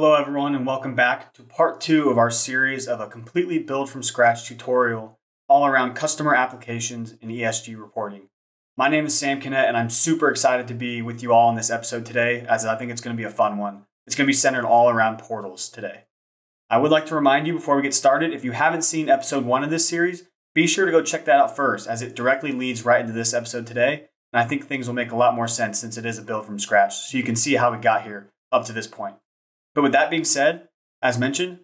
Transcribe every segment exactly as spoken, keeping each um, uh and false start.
Hello everyone, and welcome back to part two of our series of a completely build from scratch tutorial all around customer applications and E S G reporting. My name is Sam Kinnett, and I'm super excited to be with you all in this episode today, as I think it's going to be a fun one. It's going to be centered all around portals today. I would like to remind you before we get started, if you haven't seen episode one of this series, be sure to go check that out first, as it directly leads right into this episode today. And I think things will make a lot more sense since it is a build from scratch, so you can see how we got here up to this point. But with that being said, as mentioned,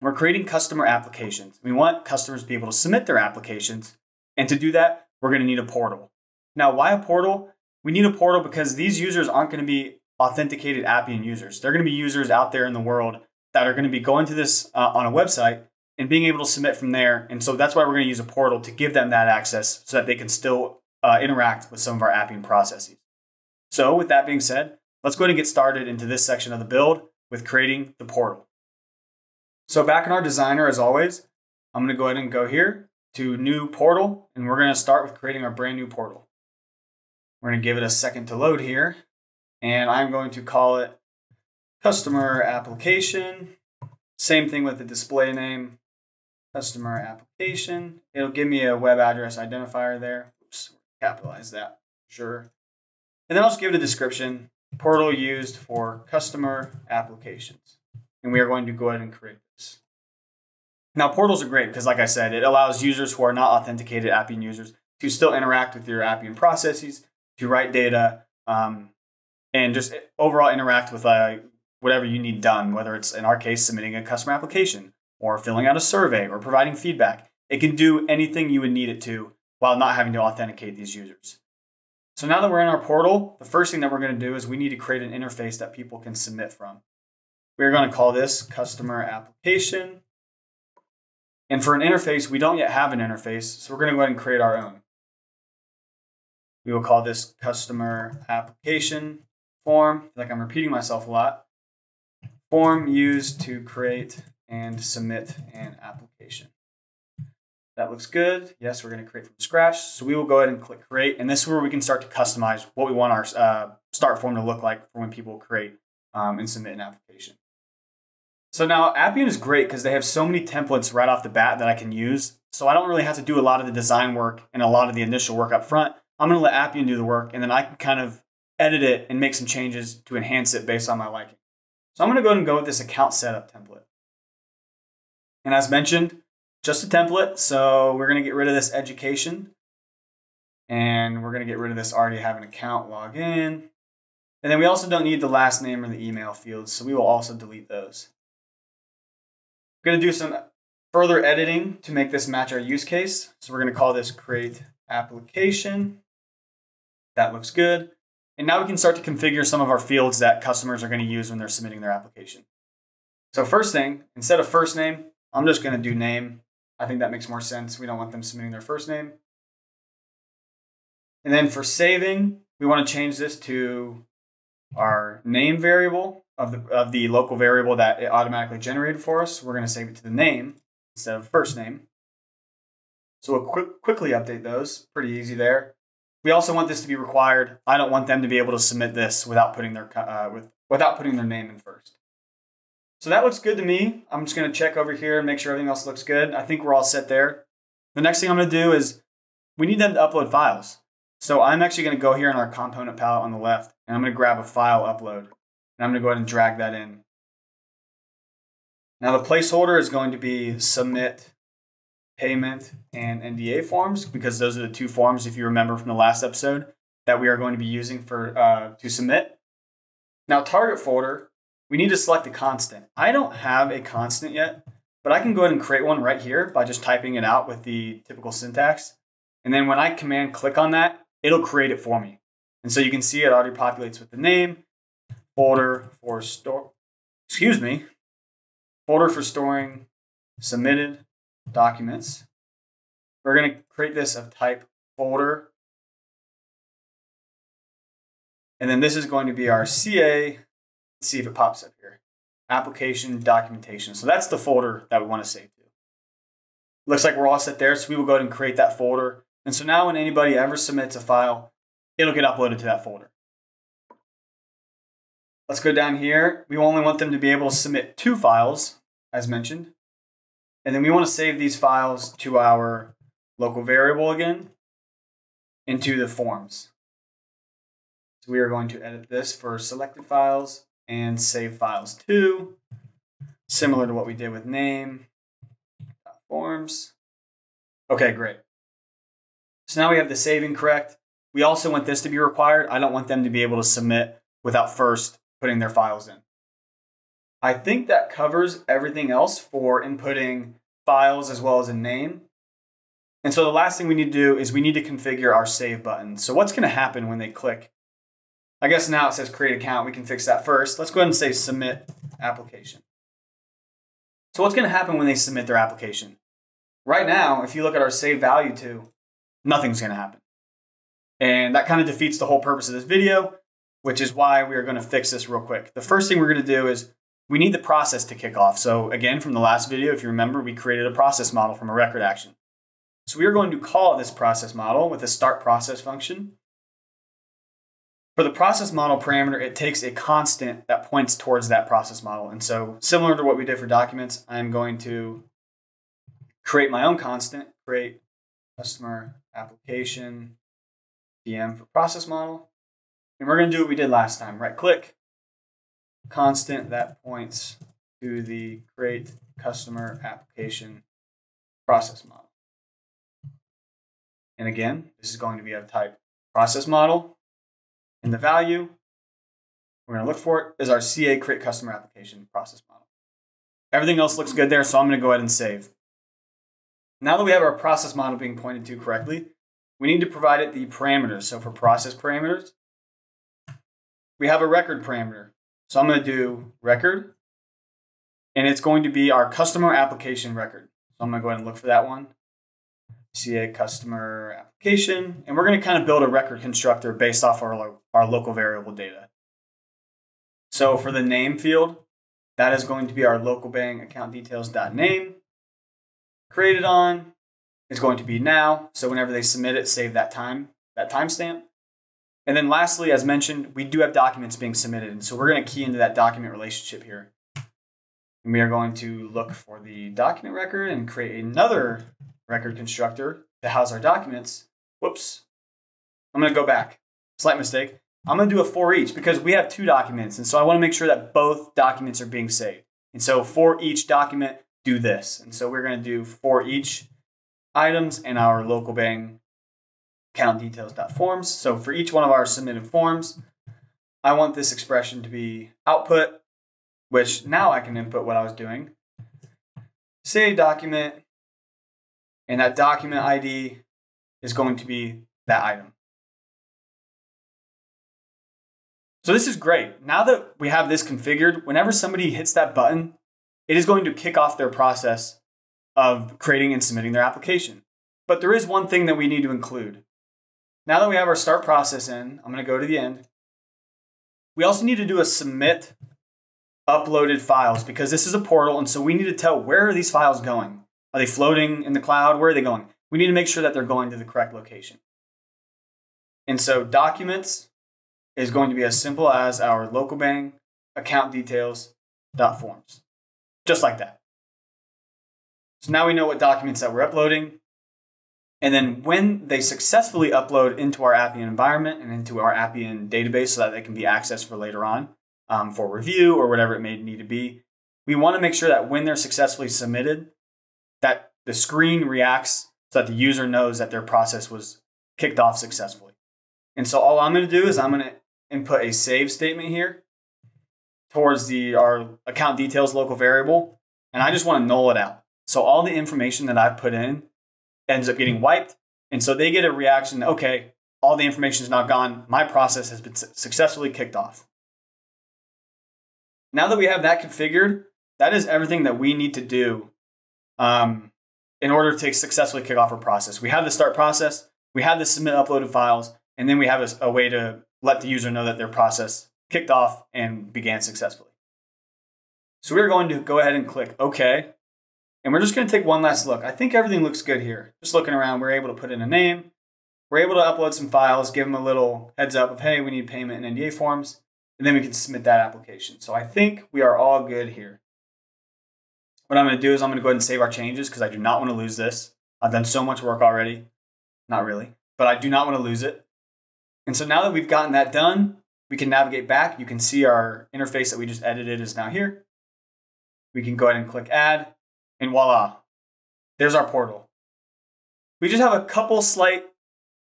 we're creating customer applications. We want customers to be able to submit their applications. And to do that, we're going to need a portal. Now, why a portal? We need a portal because these users aren't going to be authenticated Appian users. They're going to be users out there in the world that are going to be going to this uh, on a website and being able to submit from there. And so that's why we're going to use a portal to give them that access so that they can still uh, interact with some of our Appian processes. So with that being said, let's go ahead and get started into this section of the build with creating the portal. So back in our designer, as always, I'm going to go ahead and go here to new portal, and we're going to start with creating our brand new portal. We're going to give it a second to load here, and I'm going to call it customer application. Same thing with the display name, customer application. It'll give me a web address identifier there. Oops, capitalize that, sure. And then I'll just give it a description. Portal used for customer applications. And we are going to go ahead and create this. Now, portals are great because, like I said, it allows users who are not authenticated Appian users to still interact with your Appian processes, to write data, um, and just overall interact with uh, whatever you need done, whether it's, in our case, submitting a customer application or filling out a survey or providing feedback. It can do anything you would need it to while not having to authenticate these users. So now that we're in our portal, the first thing that we're going to do is we need to create an interface that people can submit from. We're going to call this customer application. And for an interface, we don't yet have an interface, so we're going to go ahead and create our own. We will call this customer application form. I feel like I'm repeating myself a lot. Form used to create and submit an application. That looks good. Yes, we're going to create from scratch. So we will go ahead and click create. And this is where we can start to customize what we want our uh, start form to look like for when people create um, and submit an application. So now Appian is great because they have so many templates right off the bat that I can use. So I don't really have to do a lot of the design work and a lot of the initial work up front. I'm going to let Appian do the work, and then I can kind of edit it and make some changes to enhance it based on my liking. So I'm going to go ahead and go with this account setup template. And as mentioned, just a template, so we're going to get rid of this education, and we're going to get rid of this already have an account login. And then we also don't need the last name or the email fields, so we will also delete those. We're going to do some further editing to make this match our use case, so we're going to call this create application. That looks good. And now we can start to configure some of our fields that customers are going to use when they're submitting their application. So first thing, instead of first name, I'm just going to do name. I think that makes more sense. We don't want them submitting their first name. And then for saving, we want to change this to our name variable of the, of the local variable that it automatically generated for us. We're going to save it to the name instead of first name. So we'll quick, quickly update those. Pretty easy there. We also want this to be required. I don't want them to be able to submit this without putting their, uh, with, without putting their name in first. So that looks good to me. I'm just going to check over here and make sure everything else looks good. I think we're all set there. The next thing I'm going to do is we need them to upload files. So I'm actually going to go here in our component palette on the left, and I'm going to grab a file upload, and I'm going to go ahead and drag that in. Now the placeholder is going to be submit, payment, and N D A forms, because those are the two forms, if you remember from the last episode, that we are going to be using for uh, to submit. Now target folder, we need to select a constant. I don't have a constant yet, but I can go ahead and create one right here by just typing it out with the typical syntax. And then when I command click on that, it'll create it for me. And so you can see it already populates with the name, folder for store, excuse me, folder for storing submitted documents. We're going to create this of type folder. And then this is going to be our C A. See if it pops up here. Application documentation. So that's the folder that we want to save to. Looks like we're all set there, so we will go ahead and create that folder. And so now when anybody ever submits a file, it'll get uploaded to that folder. Let's go down here. We only want them to be able to submit two files, as mentioned. And then we want to save these files to our local variable again, into the forms. So we are going to edit this for selected files and save files to, similar to what we did with name, forms. Okay, great. So now we have the saving correct. We also want this to be required. I don't want them to be able to submit without first putting their files in. I think that covers everything else for inputting files as well as a name. And so the last thing we need to do is we need to configure our save button. So what's going to happen when they click? I guess now it says create account. We can fix that first. Let's go ahead and say submit application. So what's going to happen when they submit their application? Right now, if you look at our save value to, nothing's going to happen. And that kind of defeats the whole purpose of this video, which is why we are going to fix this real quick. The first thing we're going to do is we need the process to kick off. So again, from the last video, if you remember, we created a process model from a record action. So we are going to call this process model with a start process function. For the process model parameter, it takes a constant that points towards that process model. And so similar to what we did for documents, I'm going to create my own constant, create customer application P M for process model. And we're going to do what we did last time, right click, constant that points to the create customer application process model. And again, this is going to be of type process model. And the value we're going to look for is our C A create customer application process model. Everything else looks good there, so I'm going to go ahead and save. Now that we have our process model being pointed to correctly, we need to provide it the parameters. So for process parameters, we have a record parameter. So I'm going to do record, and it's going to be our customer application record. So I'm going to go ahead and look for that one. C A customer application, and we're going to kind of build a record constructor based off our, lo our local variable data. So for the name field, that is going to be our local bang account details.name. Created on is going to be now. So whenever they submit it, save that time, that timestamp. And then lastly, as mentioned, we do have documents being submitted. And so we're going to key into that document relationship here. And we are going to look for the document record and create another record constructor to house our documents. Whoops. I'm going to go back. Slight mistake. I'm going to do a for each because we have two documents. And so I want to make sure that both documents are being saved. And so for each document, do this. And so we're going to do for each items and our local bang account details.forms. So for each one of our submitted forms, I want this expression to be output, which now I can input what I was doing. Save document. And that document I D is going to be that item. So this is great. Now that we have this configured, whenever somebody hits that button, it is going to kick off their process of creating and submitting their application. But there is one thing that we need to include. Now that we have our start process in, I'm going to go to the end. We also need to do a submit uploaded files because this is a portal. And so we need to tell where are these files going? Are they floating in the cloud? Where are they going? We need to make sure that they're going to the correct location. And so documents is going to be as simple as our local bang account details.forms, just like that. So now we know what documents that we're uploading. And then when they successfully upload into our Appian environment and into our Appian database so that they can be accessed for later on um, for review or whatever it may need to be, we want to make sure that when they're successfully submitted, that the screen reacts so that the user knows that their process was kicked off successfully. And so all I'm going to do is I'm going to input a save statement here towards the our account details local variable, and I just want to null it out. So all the information that I've put in ends up getting wiped, and so they get a reaction, okay, all the information is now gone. My process has been successfully kicked off. Now that we have that configured, that is everything that we need to do Um, in order to successfully kick off our process. We have the start process, we have the submit uploaded files, and then we have a, a way to let the user know that their process kicked off and began successfully. So we're going to go ahead and click OK. And we're just going to take one last look. I think everything looks good here. Just looking around, we're able to put in a name. We're able to upload some files, give them a little heads up of, hey, we need payment and N D A forms. and then we can submit that application. So I think we are all good here. What I'm going to do is I'm going to go ahead and save our changes because I do not want to lose this. I've done so much work already. Not really, but I do not want to lose it. And so now that we've gotten that done, we can navigate back. You can see our interface that we just edited is now here. We can go ahead and click add, and voila, there's our portal. We just have a couple slight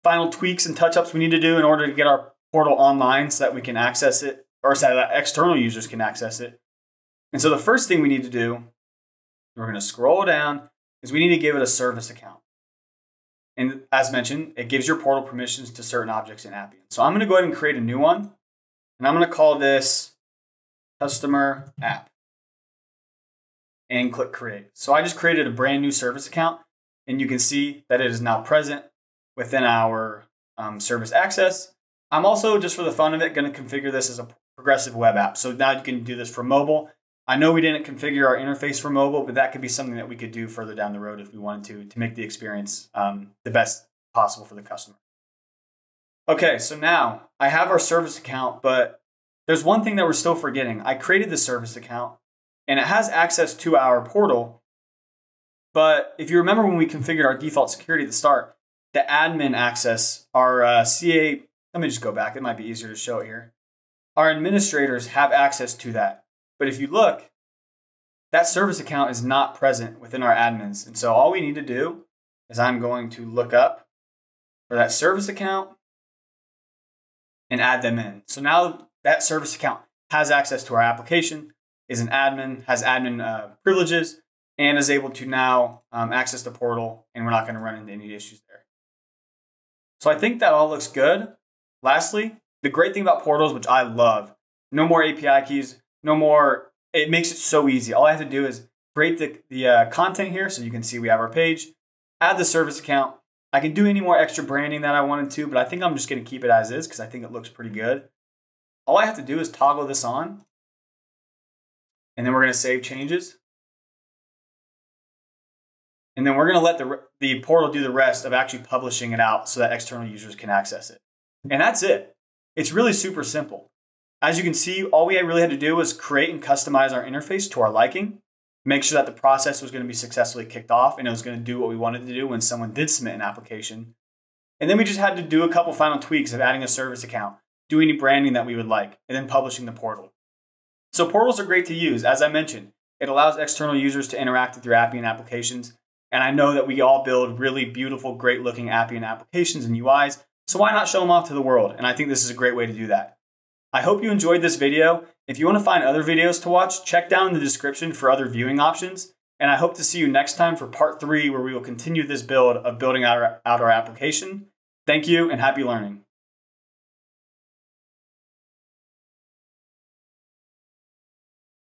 final tweaks and touch-ups we need to do in order to get our portal online so that we can access it, or so that external users can access it. And so the first thing we need to do, we're going to scroll down, is we need to give it a service account. And as mentioned, it gives your portal permissions to certain objects in Appian. So I'm going to go ahead and create a new one, and I'm going to call this customer app and click create. So I just created a brand new service account, and you can see that it is now present within our um, service access. I'm also, just for the fun of it, going to configure this as a progressive web app. So now you can do this for mobile. I know we didn't configure our interface for mobile, but that could be something that we could do further down the road if we wanted to, to make the experience um, the best possible for the customer. Okay, so now I have our service account, but there's one thing that we're still forgetting. I created the service account, and it has access to our portal. But if you remember when we configured our default security at the start, the admin access, our uh, C A, let me just go back. It might be easier to show it here. Our administrators have access to that. But if you look, that service account is not present within our admins. And so all we need to do is I'm going to look up for that service account and add them in. So now that service account has access to our application, is an admin, has admin uh, privileges, and is able to now um, access the portal, and we're not going to run into any issues there. So I think that all looks good. Lastly, the great thing about portals, which I love, no more A P I keys. No more, it makes it so easy. All I have to do is create the, the uh, content here, so you can see we have our page, add the service account. I can do any more extra branding that I wanted to, but I think I'm just gonna keep it as is because I think it looks pretty good. All I have to do is toggle this on, and then we're gonna save changes. And then we're gonna let the, the portal do the rest of actually publishing it out so that external users can access it. And that's it. It's really super simple. As you can see, all we really had to do was create and customize our interface to our liking, make sure that the process was going to be successfully kicked off and it was going to do what we wanted to do when someone did submit an application. And then we just had to do a couple final tweaks of adding a service account, doing any branding that we would like, and then publishing the portal. So portals are great to use. As I mentioned, it allows external users to interact with your Appian applications. And I know that we all build really beautiful, great looking Appian applications and U Is. So why not show them off to the world? And I think this is a great way to do that. I hope you enjoyed this video. If you want to find other videos to watch, check down in the description for other viewing options. And I hope to see you next time for part three, where we will continue this build of building out our, out our application. Thank you and happy learning.